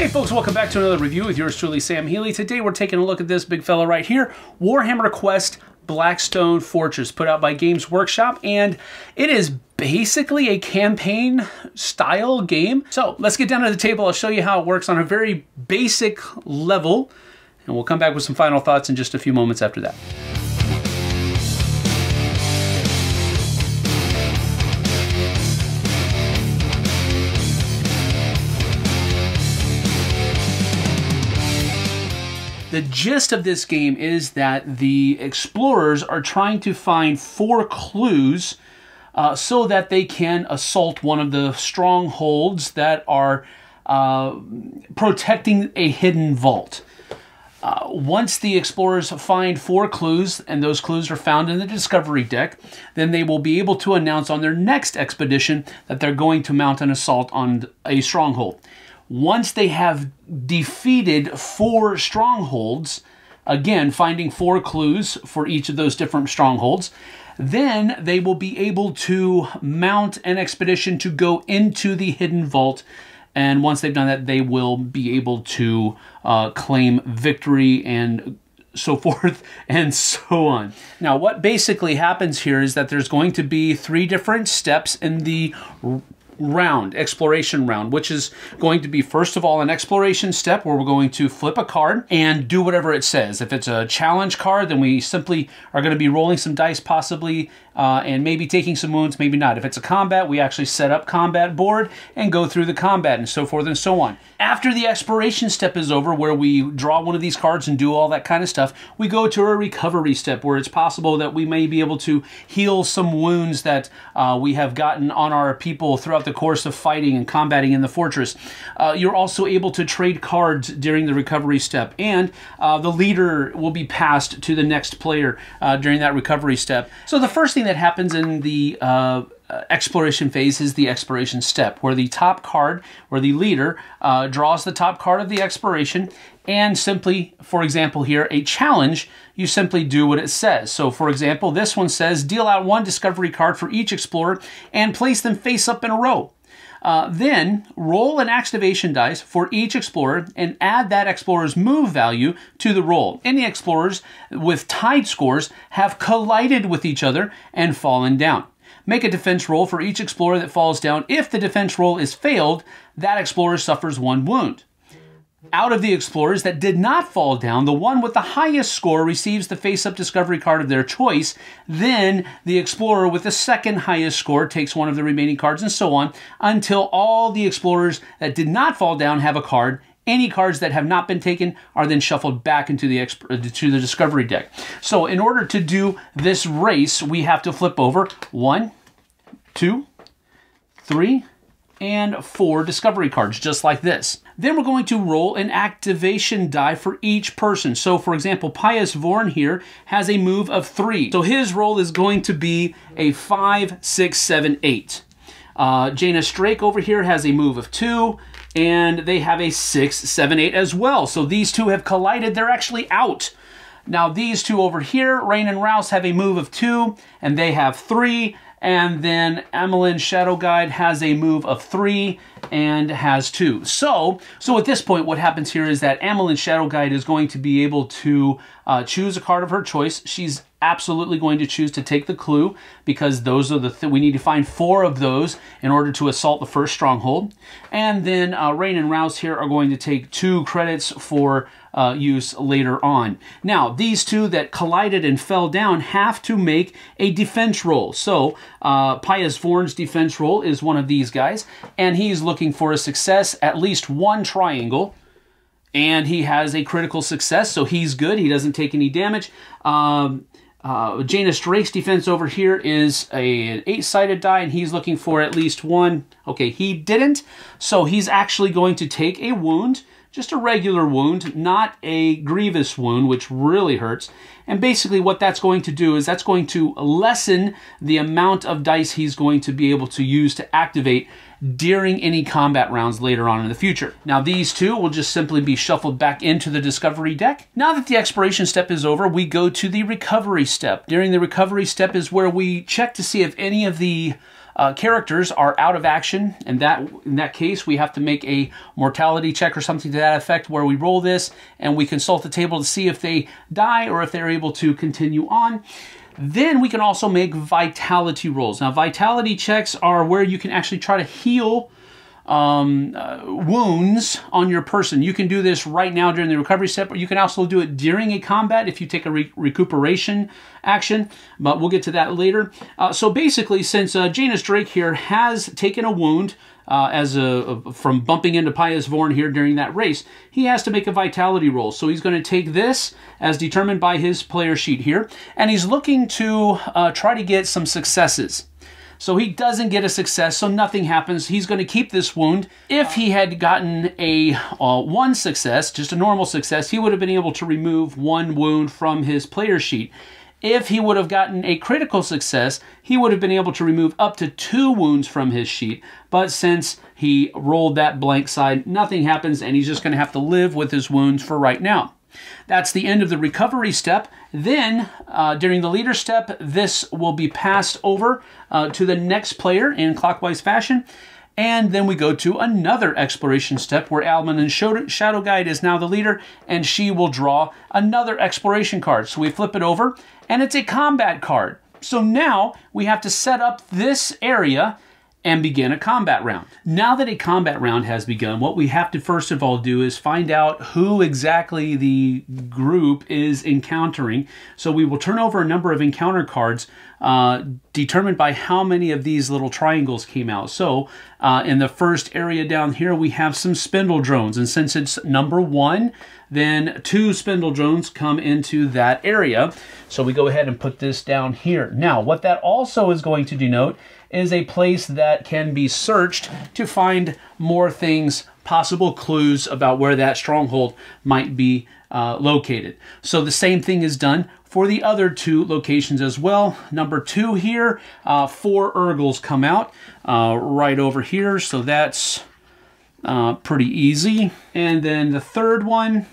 Hey folks, welcome back to another review with yours truly, Sam Healey. Today we're taking a look at this big fella right here, Warhammer Quest Blackstone Fortress, put out by Games Workshop, and it is basically a campaign style game. So let's get down to the table. I'll show you how it works on a very basic level, and we'll come back with some final thoughts in just a few moments after that. The gist of this game is that the explorers are trying to find four clues so that they can assault one of the strongholds that are protecting a hidden vault. Once the explorers find four clues, and those clues are found in the discovery deck, then they will be able to announce on their next expedition that they're going to mount an assault on a stronghold. Once they have defeated four strongholds, again, finding four clues for each of those different strongholds, then they will be able to mount an expedition to go into the hidden vault. And once they've done that, they will be able to claim victory and so forth and so on. Now, what basically happens here is that there's going to be three different steps in the exploration round, which is going to be, first of all, an exploration step where we're going to flip a card and do whatever it says. If it's a challenge card, then we simply are going to be rolling some dice, possibly, and maybe taking some wounds, maybe not. If it's a combat, we actually set up combat board and go through the combat and so forth and so on. After the exploration step is over, where we draw one of these cards and do all that kind of stuff, we go to a recovery step where it's possible that we may be able to heal some wounds that we have gotten on our people throughout the course of fighting and combating in the fortress. You're also able to trade cards during the recovery step, and the leader will be passed to the next player during that recovery step. So the first thing that happens in the exploration phase is the exploration step, where the top card, or the leader, draws the top card of the exploration, and simply, for example here, a challenge, you simply do what it says. So for example, this one says, deal out one discovery card for each explorer and place them face up in a row. Then roll an activation dice for each explorer and add that explorer's move value to the roll. Any explorers with tied scores have collided with each other and fallen down. Make a defense roll for each explorer that falls down. If the defense roll is failed, that explorer suffers one wound. Out of the explorers that did not fall down, the one with the highest score receives the face-up discovery card of their choice. Then the explorer with the second highest score takes one of the remaining cards, and so on, until all the explorers that did not fall down have a card. Any cards that have not been taken are then shuffled back into the discovery deck. So in order to do this race, we have to flip over 1, 2, 3, and 4 discovery cards, just like this. Then we're going to roll an activation die for each person. So for example, Pius Vorn here has a move of 3. So his roll is going to be a 5, 6, 7, 8. Jana Strake over here has a move of 2, and they have a 6, 7, 8 as well. So these two have collided, they're actually out. Now these two over here, Rein and Raus, have a move of 2, and they have 3. And then Amallyn Shadowguide has a move of 3 and has 2. So at this point, what happens here is that Amallyn Shadowguide is going to be able to choose a card of her choice. She's absolutely going to choose to take the clue, because those are the we need to find 4 of those in order to assault the first stronghold. And then Rein and Raus here are going to take 2 credits for use later on. Now, these two that collided and fell down have to make a defense roll. So Pius Vorn's defense roll is one of these guys, and he's looking for a success, at least one triangle, and he has a critical success, so he's good. He doesn't take any damage. Janus Drake's defense over here is an 8-sided die, and he's looking for at least 1. Okay, he didn't, so he's actually going to take a wound. Just a regular wound, not a grievous wound, which really hurts. And basically what that's going to do is that's going to lessen the amount of dice he's going to be able to use to activate during any combat rounds later on in the future. Now these two will just simply be shuffled back into the discovery deck. Now that the exploration step is over, we go to the recovery step. During the recovery step is where we check to see if any of the characters are out of action, and in that case we have to make a mortality check or something to that effect, where we roll this and we consult the table to see if they die or if they're able to continue on. Then we can also make vitality rolls. Now, vitality checks are where you can actually try to heal wounds on your person. You can do this right now during the recovery step, but you can also do it during a combat if you take a recuperation action, but we'll get to that later. So basically, since Janus Draik here has taken a wound from bumping into Pius Vorn here during that race, he has to make a vitality roll. So he's going to take this as determined by his player sheet here, and he's looking to try to get some successes. So he doesn't get a success, so nothing happens. He's going to keep this wound. If he had gotten a one success, just a normal success, he would have been able to remove one wound from his player sheet. If he would have gotten a critical success, he would have been able to remove up to 2 wounds from his sheet. But since he rolled that blank side, nothing happens, and he's just going to have to live with his wounds for right now. That's the end of the recovery step. Then, during the leader step, this will be passed over to the next player in clockwise fashion. And then we go to another exploration step where Amallyn Shadowguide is now the leader, and she will draw another exploration card. So we flip it over, and it's a combat card. So now we have to set up this area and begin a combat round. Now that a combat round has begun, what we have to first of all do is find out who exactly the group is encountering. So we will turn over a number of encounter cards determined by how many of these little triangles came out. So in the first area down here, we have some spindle drones. And since it's number 1, then 2 spindle drones come into that area. So we go ahead and put this down here. Now, what that also is going to denote is a place that can be searched to find more things, possible clues about where that stronghold might be located. So the same thing is done for the other 2 locations as well. Number 2 here, 4 Urgles come out right over here, so that's pretty easy. And then the third one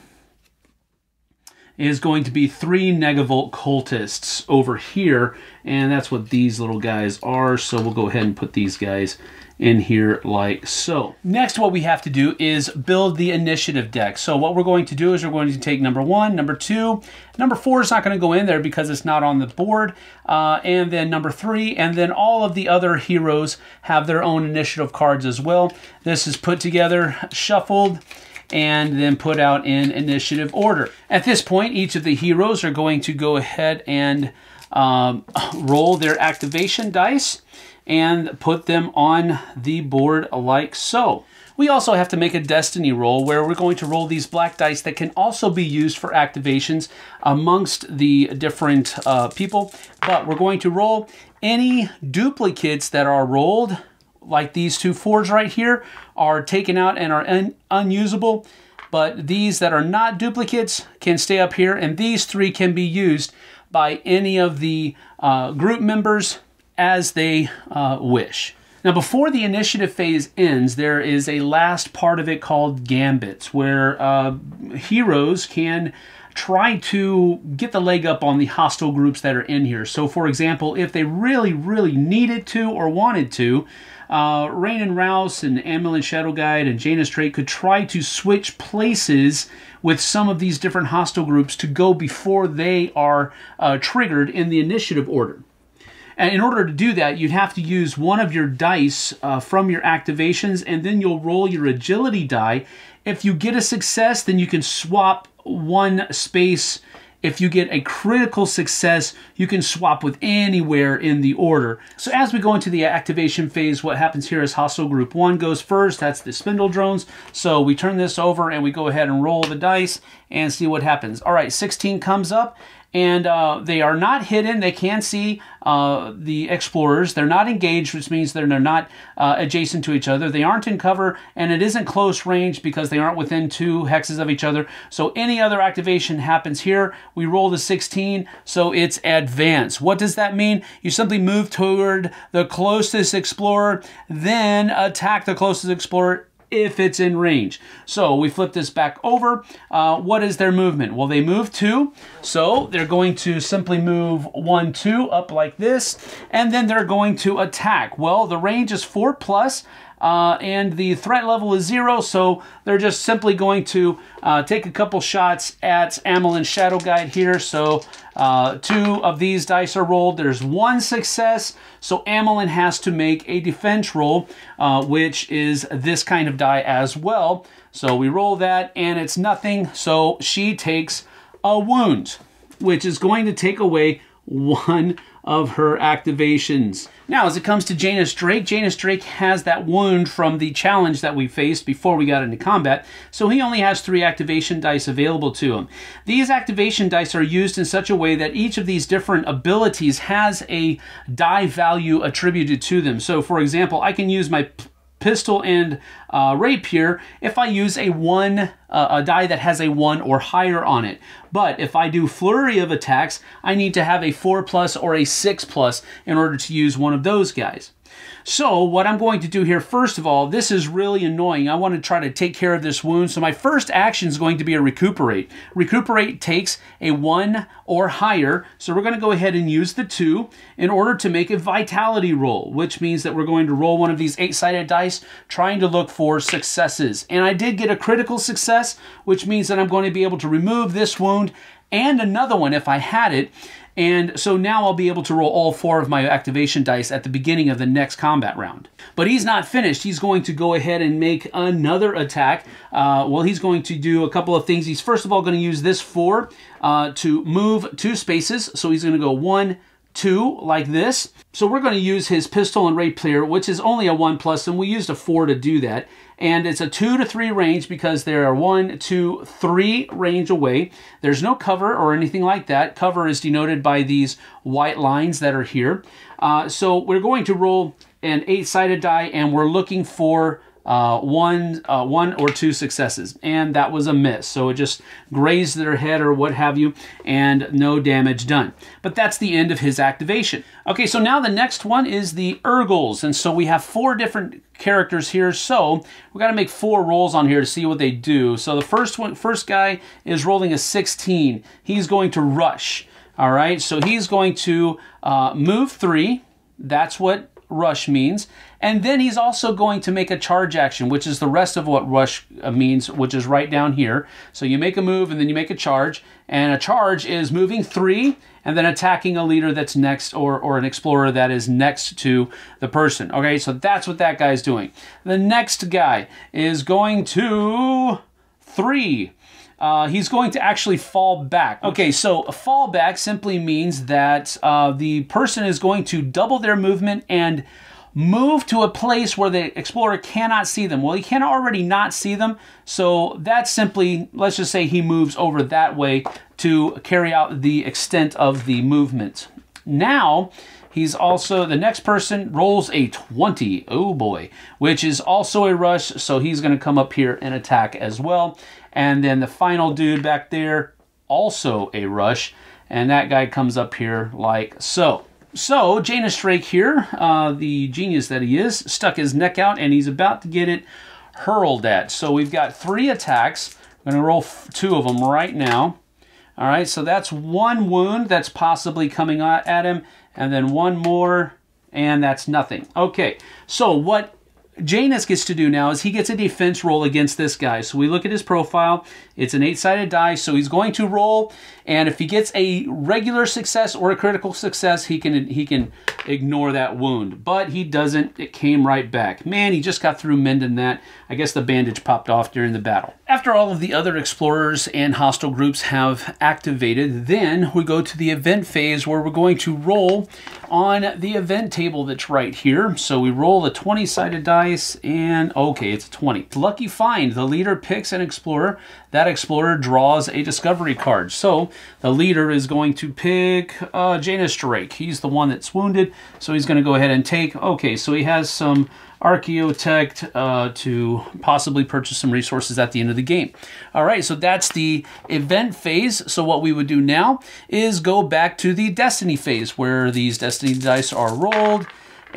is going to be 3 Negavolt cultists over here, and that's what these little guys are, so we'll go ahead and put these guys in here like so. Next, what we have to do is build the initiative deck. So what we're going to do is we're going to take number 1, number 2, number 4 is not going to go in there because it's not on the board, and then number 3, and then all of the other heroes have their own initiative cards as well. This is put together, shuffled, and then put out in initiative order. At this point, each of the heroes are going to go ahead and roll their activation dice and put them on the board like so. We also have to make a destiny roll where we're going to roll these black dice that can also be used for activations amongst the different people, but we're going to roll any duplicates that are rolled, like these 2 fours right here, are taken out and are unusable, but these that are not duplicates can stay up here, and these 3 can be used by any of the group members as they wish. Now, before the initiative phase ends, there is a last part of it called Gambits, where heroes can try to get the leg up on the hostile groups that are in here. So, for example, if they really, really needed to or wanted to, Rein and Raus and Amallyn Shadowguide and Jana Strake could try to switch places with some of these different hostile groups to go before they are triggered in the initiative order. And in order to do that, you'd have to use one of your dice from your activations, and then you'll roll your agility die. If you get a success, then you can swap one space. If you get a critical success, you can swap with anywhere in the order. So as we go into the activation phase, what happens here is hostile group 1 goes first. That's the spindle drones. So we turn this over and we go ahead and roll the dice and see what happens. All right, 16 comes up, and they are not hidden. They can see the explorers. They're not engaged, which means they're not adjacent to each other. They aren't in cover, and it isn't close range because they aren't within 2 hexes of each other. So any other activation happens here. We roll the 16, so it's advance. What does that mean? You simply move toward the closest explorer, then attack the closest explorer if it's in range. So we flip this back over. What is their movement? Well, they move 2. So they're going to simply move 1, 2 up like this, and then they're going to attack. Well, the range is 4+. And the threat level is 0, so they're just simply going to take a couple shots at Amallyn Shadowguide here. So 2 of these dice are rolled. There's 1 success, so Amallyn has to make a defense roll, which is this kind of die as well. So we roll that, and it's nothing, so she takes a wound, which is going to take away 1 of her activations. Now, as it comes to Janus Draik, Janus Draik has that wound from the challenge that we faced before we got into combat, so he only has 3 activation dice available to him. These activation dice are used in such a way that each of these different abilities has a die value attributed to them. So, for example, I can use my pistol and rapier if I use a die that has a 1 or higher on it. But if I do flurry of attacks, I need to have a 4+ or a 6+ in order to use one of those guys. So what I'm going to do here, first of all, this is really annoying. I want to try to take care of this wound. So my first action is going to be a recuperate. Recuperate takes a 1 or higher. So we're going to go ahead and use the 2 in order to make a vitality roll, which means that we're going to roll one of these 8-sided dice trying to look for successes. And I did get a critical success, which means that I'm going to be able to remove this wound and another one if I had it. And so now I'll be able to roll all 4 of my activation dice at the beginning of the next combat round. But he's not finished. He's going to go ahead and make another attack. Well, he's going to do a couple of things. He's first of all going to use this 4 to move 2 spaces. So he's going to go 1, 2 like this. So we're going to use his pistol and rapier, which is only a 1+, and we used a 4 to do that. And it's a 2 to 3 range because they are 1, 2, 3 range away. There's no cover or anything like that. Cover is denoted by these white lines that are here. So we're going to roll an 8-sided die, and we're looking for one or 2 successes, and that was a miss. So it just grazed their head or what have you, and no damage done. But that's the end of his activation. Okay, so now the next one is the Urgles, and so we have 4 different characters here. So we got to make 4 rolls on here to see what they do. So the first guy is rolling a 16. He's going to rush. All right, so he's going to move 3. That's what rush means. And then he's also going to make a charge action, which is the rest of what rush means, which is right down here. So you make a move and then you make a charge. And a charge is moving 3 and then attacking a leader that's next, or an explorer that is next to the person. Okay, so that's what that guy's doing. The next guy is going to 3. He's going to actually fall back. Okay, so a fall back simply means that the person is going to double their movement and move to a place where the explorer cannot see them. Well, he can already not see them, so that's simply, let's just say he moves over that way to carry out the extent of the movement. Now, he's also, the next person rolls a 20, oh boy, which is also a rush, so he's going to come up here and attack as well. And then the final dude back there, also a rush, and that guy comes up here like so. So Janus Draik here, the genius that he is, stuck his neck out, and he's about to get it hurled at. So we've got 3 attacks. I'm going to roll 2 of them right now. All right, so that's 1 wound that's possibly coming at him, and then 1 more, and that's nothing. Okay, so what Janus gets to do now is he gets a defense roll against this guy. So we look at his profile. It's an 8-sided die, so he's going to roll, and if he gets a regular success or a critical success, he can ignore that wound. But he doesn't. It came right back. Man, he just got through mending that. I guess the bandage popped off during the battle. After all of the other explorers and hostile groups have activated, then we go to the event phase where we're going to roll on the event table that's right here. So we roll a 20-sided dice, and okay, it's a 20. Lucky find. The leader picks an explorer. That explorer draws a discovery card. So the leader is going to pick Janus Draik. He's the one that's wounded, so he's going to go ahead and take. Okay, so he has some Archaeotect to possibly purchase some resources at the end of the game. All right, so that's the event phase. So what we would do now is go back to the destiny phase where these destiny dice are rolled,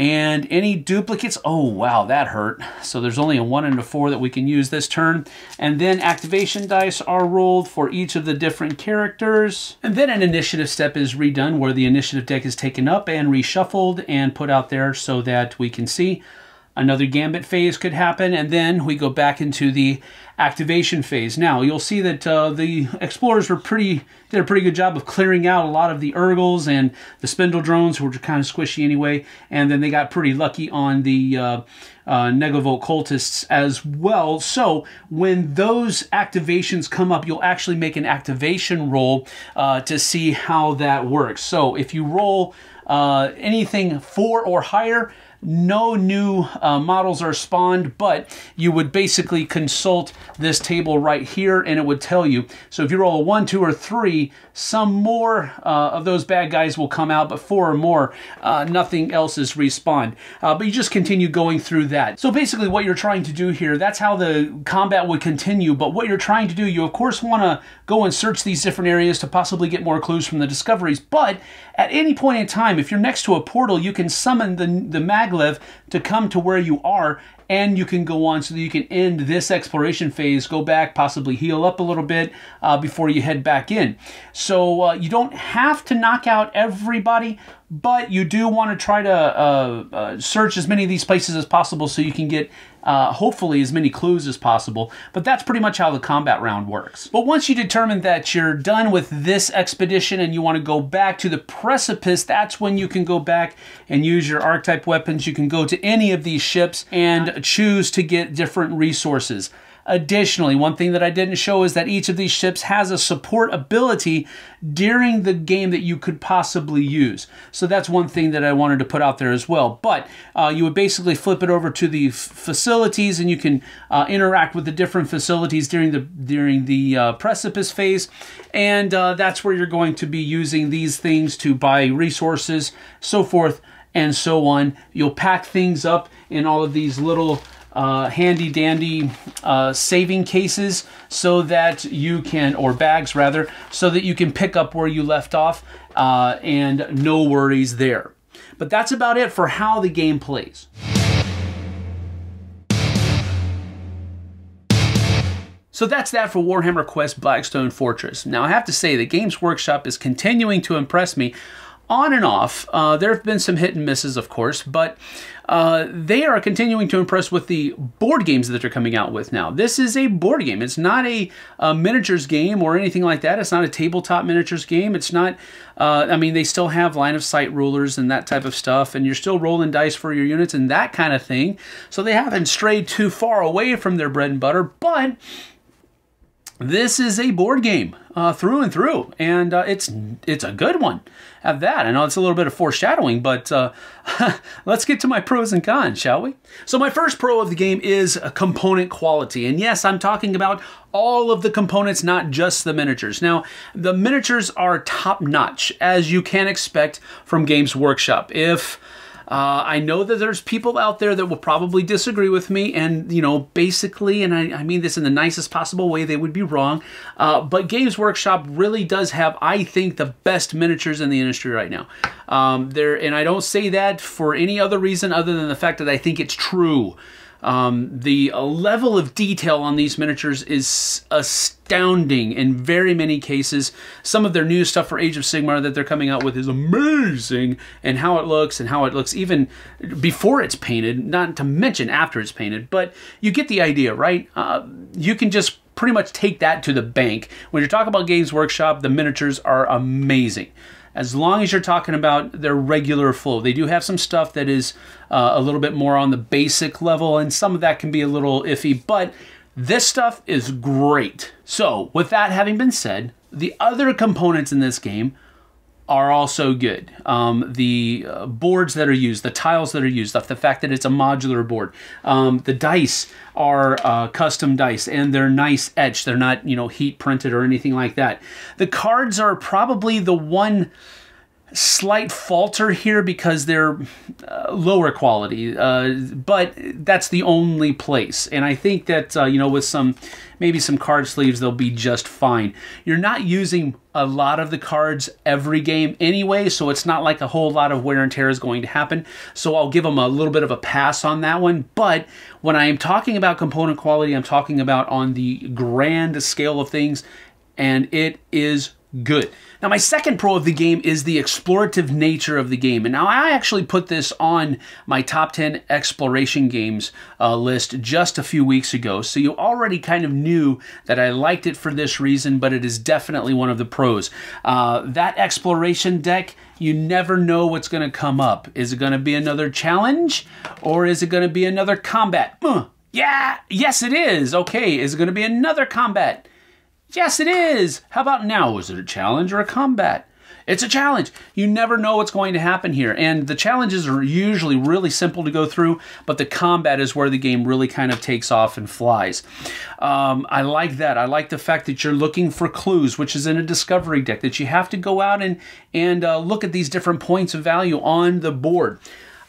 And any duplicates, oh wow, that hurt. So there's only a 1 and a 4 that we can use this turn. And then activation dice are rolled for each of the different characters. And then an initiative step is redone where the initiative deck is taken up and reshuffled and put out there so that we can see. Another gambit phase could happen, and then we go back into the activation phase. Now, you'll see that the explorers were did a pretty good job of clearing out a lot of the Urgles and the spindle drones, who were kind of squishy anyway, and then they got pretty lucky on the Negavolt cultists as well. So when those activations come up, you'll actually make an activation roll to see how that works. So if you roll anything 4 or higher, no new models are spawned, but you would basically consult this table right here and it would tell you. So if you roll a 1, 2, or 3, some more of those bad guys will come out, but 4 or more, nothing else is respawned. But you just continue going through that. So basically what you're trying to do here, that's how the combat would continue, but what you're trying to do, you of course want to go and search these different areas to possibly get more clues from the discoveries, but at any point in time, if you're next to a portal, you can summon the magic to come to where you are, and you can go on so that you can end this exploration phase, go back, possibly heal up a little bit before you head back in. So you don't have to knock out everybody, but you do want to try to search as many of these places as possible so you can get hopefully as many clues as possible. But that's pretty much how the combat round works. But once you determine that you're done with this expedition and you want to go back to the precipice, that's when you can go back and use your archetype weapons. You can go to any of these ships and choose to get different resources. Additionally, one thing that I didn't show is that each of these ships has a support ability during the game that you could possibly use. So that's one thing that I wanted to put out there as well. But you would basically flip it over to the facilities, and you can interact with the different facilities during the precipice phase. And that's where you're going to be using these things to buy resources, so forth and so on. You'll pack things up in all of these little handy dandy saving cases so that you can, or bags rather, so that you can pick up where you left off and no worries there. But that's about it for how the game plays. So that's that for Warhammer Quest Blackstone Fortress. Now I have to say that Games Workshop is continuing to impress me on and off. There have been some hit and misses, of course, but they are continuing to impress with the board games that they're coming out with now. This is a board game. It's not a miniatures game or anything like that. It's not a tabletop miniatures game. It's not, I mean, they still have line of sight rulers and that type of stuff, and you're still rolling dice for your units and that kind of thing. So they haven't strayed too far away from their bread and butter, but this is a board game through and through, and it's a good one at that. I know it's a little bit of foreshadowing, but let's get to my pros and cons, shall we? So my first pro of the game is component quality, and yes, I'm talking about all of the components, not just the miniatures. Now, the miniatures are top-notch, as you can expect from Games Workshop. If I know that there's people out there that will probably disagree with me, and, you know, basically, and I mean this in the nicest possible way, they would be wrong, but Games Workshop really does have, I think, the best miniatures in the industry right now. And I don't say that for any other reason other than the fact that I think it's true. The level of detail on these miniatures is astounding in very many cases. Some of their new stuff for Age of Sigmar that they're coming out with is amazing, and how it looks even before it's painted, not to mention after it's painted, but you get the idea, right? You can just pretty much take that to the bank. When you're talking about Games Workshop, the miniatures are amazing. As long as you're talking about their regular flow. They do have some stuff that is a little bit more on the basic level, and some of that can be a little iffy, but this stuff is great. So, with that having been said, the other components in this game are also good. The boards that are used, the tiles that are used, the fact that it's a modular board. The dice are custom dice, and they're nice etched. They're not, you know, heat printed or anything like that. The cards are probably the one slight falter here because they're lower quality, but that's the only place. And I think that, you know, with some, maybe some card sleeves, they'll be just fine. You're not using a lot of the cards every game anyway, so it's not like a whole lot of wear and tear is going to happen. So I'll give them a little bit of a pass on that one. But when I am talking about component quality, I'm talking about on the grand scale of things, and it is good. Now, my second pro of the game is the explorative nature of the game. And now I actually put this on my top 10 exploration games list just a few weeks ago. So you already kind of knew that I liked it for this reason, but it is definitely one of the pros. That exploration deck, you never know what's going to come up. Is it going to be another challenge, or is it going to be another combat? Yeah, yes it is. Okay, is it going to be another combat? Yes, it is. How about now? Is it a challenge or a combat? It's a challenge. You never know what's going to happen here. And the challenges are usually really simple to go through, but the combat is where the game really kind of takes off and flies. I like that. I like the fact that you're looking for clues, which is in a discovery deck, that you have to go out and look at these different points of value on the board.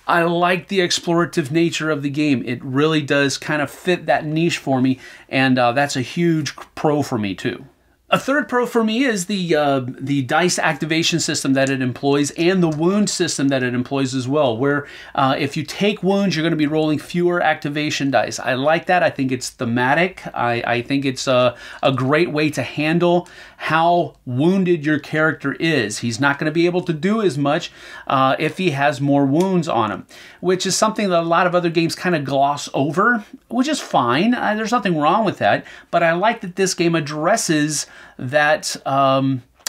I like the explorative nature of the game. It really does kind of fit that niche for me, and that's a huge pro for me too. A third pro for me is the dice activation system that it employs, and the wound system that it employs as well, where if you take wounds, you're going to be rolling fewer activation dice. I like that. I think it's thematic. I think it's a great way to handle how wounded your character is. He's not going to be able to do as much if he has more wounds on him, which is something that a lot of other games kind of gloss over, which is fine. There's nothing wrong with that, but I like that this game addresses that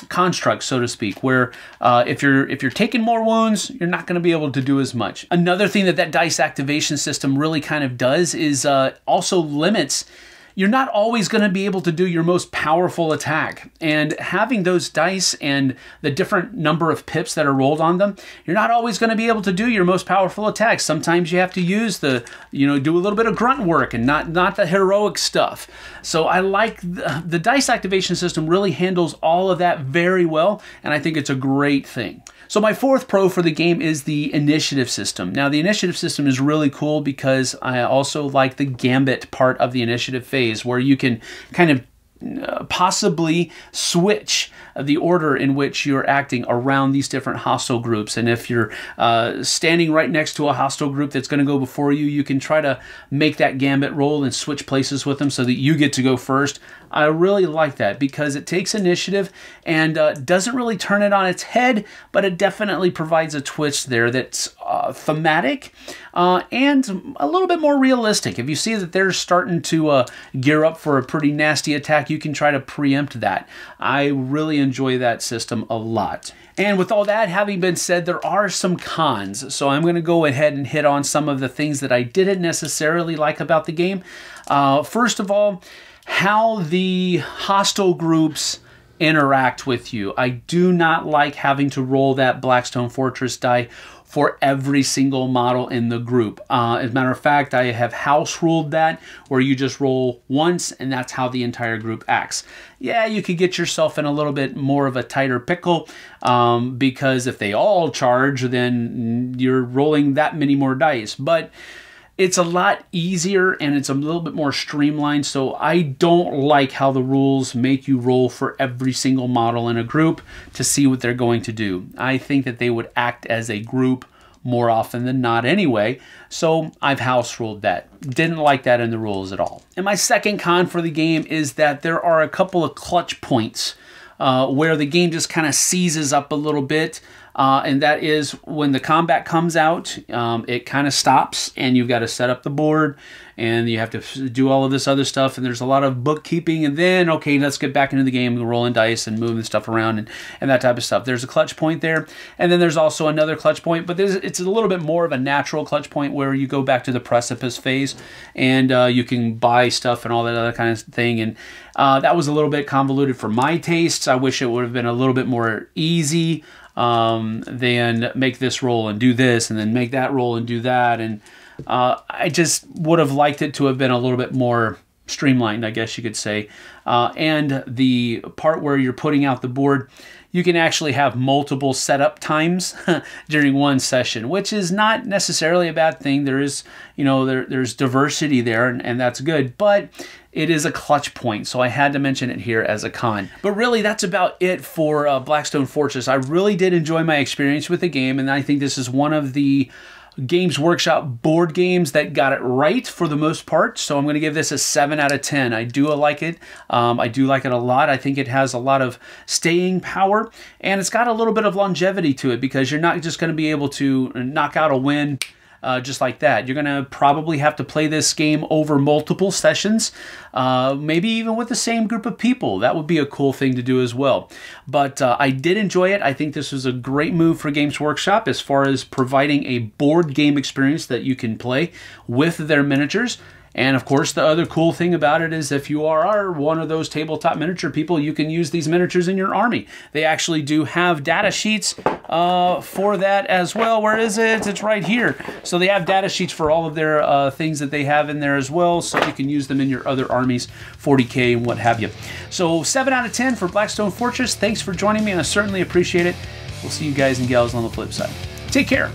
construct, so to speak, where if you're taking more wounds, you're not going to be able to do as much. Another thing that dice activation system really kind of does is also limits. You're not always going to be able to do your most powerful attack. And having those dice and the different number of pips that are rolled on them, you're not always going to be able to do your most powerful attacks. Sometimes you have to use the, you know, do a little bit of grunt work and not the heroic stuff. So I like the dice activation system really handles all of that very well, and I think it's a great thing. So my fourth pro for the game is the initiative system. Now, the initiative system is really cool because I also like the gambit part of the initiative phase, where you can kind of possibly switch the order in which you're acting around these different hostile groups. And if you're standing right next to a hostile group that's going to go before you, you can try to make that gambit roll and switch places with them so that you get to go first. I really like that because it takes initiative and doesn't really turn it on its head, but it definitely provides a twist there that's thematic and a little bit more realistic. If you see that they're starting to gear up for a pretty nasty attack, you can try to preempt that. I really enjoy that system a lot. And with all that having been said, there are some cons. So I'm going to go ahead and hit on some of the things that I didn't necessarily like about the game. First of all, how the hostile groups interact with you. I do not like having to roll that Blackstone Fortress die for every single model in the group. As a matter of fact, I have house ruled that, where you just roll once and that's how the entire group acts. Yeah, you could get yourself in a little bit more of a tighter pickle because if they all charge, then you're rolling that many more dice. But it's a lot easier and it's a little bit more streamlined, so I don't like how the rules make you roll for every single model in a group to see what they're going to do. I think that they would act as a group more often than not anyway, so I've house ruled that. Didn't like that in the rules at all. And my second con for the game is that there are a couple of clutch points where the game just kind of seizes up a little bit. And that is when the combat comes out, it kind of stops and you've got to set up the board and you have to do all of this other stuff. And there's a lot of bookkeeping and then, okay, let's get back into the game and rolling dice and moving stuff around and that type of stuff. There's a clutch point there. And then there's also another clutch point, but it's a little bit more of a natural clutch point where you go back to the precipice phase and you can buy stuff and all that other kind of thing. And that was a little bit convoluted for my tastes. I wish it would have been a little bit more easy. Then make this roll and do this, and then make that roll and do that. And I just would have liked it to have been a little bit more streamlined, I guess you could say. And the part where you're putting out the board, you can actually have multiple setup times during one session, which is not necessarily a bad thing. There is, you know, there's diversity there, and that's good, but it is a clutch point, so I had to mention it here as a con. But really, that's about it for Blackstone Fortress. I really did enjoy my experience with the game, and I think this is one of the Games Workshop board games that got it right for the most part, so I'm going to give this a 7 out of 10. I do like it. I do like it a lot. I think it has a lot of staying power, and it's got a little bit of longevity to it because you're not just going to be able to knock out a win just like that. You're going to probably have to play this game over multiple sessions, maybe even with the same group of people. That would be a cool thing to do as well. But I did enjoy it. I think this was a great move for Games Workshop as far as providing a board game experience that you can play with their miniatures. And of course, the other cool thing about it is if you are one of those tabletop miniature people, you can use these miniatures in your army. They actually do have data sheets for that as well. Where is it? It's right here. So they have data sheets for all of their things that they have in there as well. So you can use them in your other armies, 40K and what have you. So 7 out of 10 for Blackstone Fortress. Thanks for joining me, and I certainly appreciate it. We'll see you guys and gals on the flip side. Take care.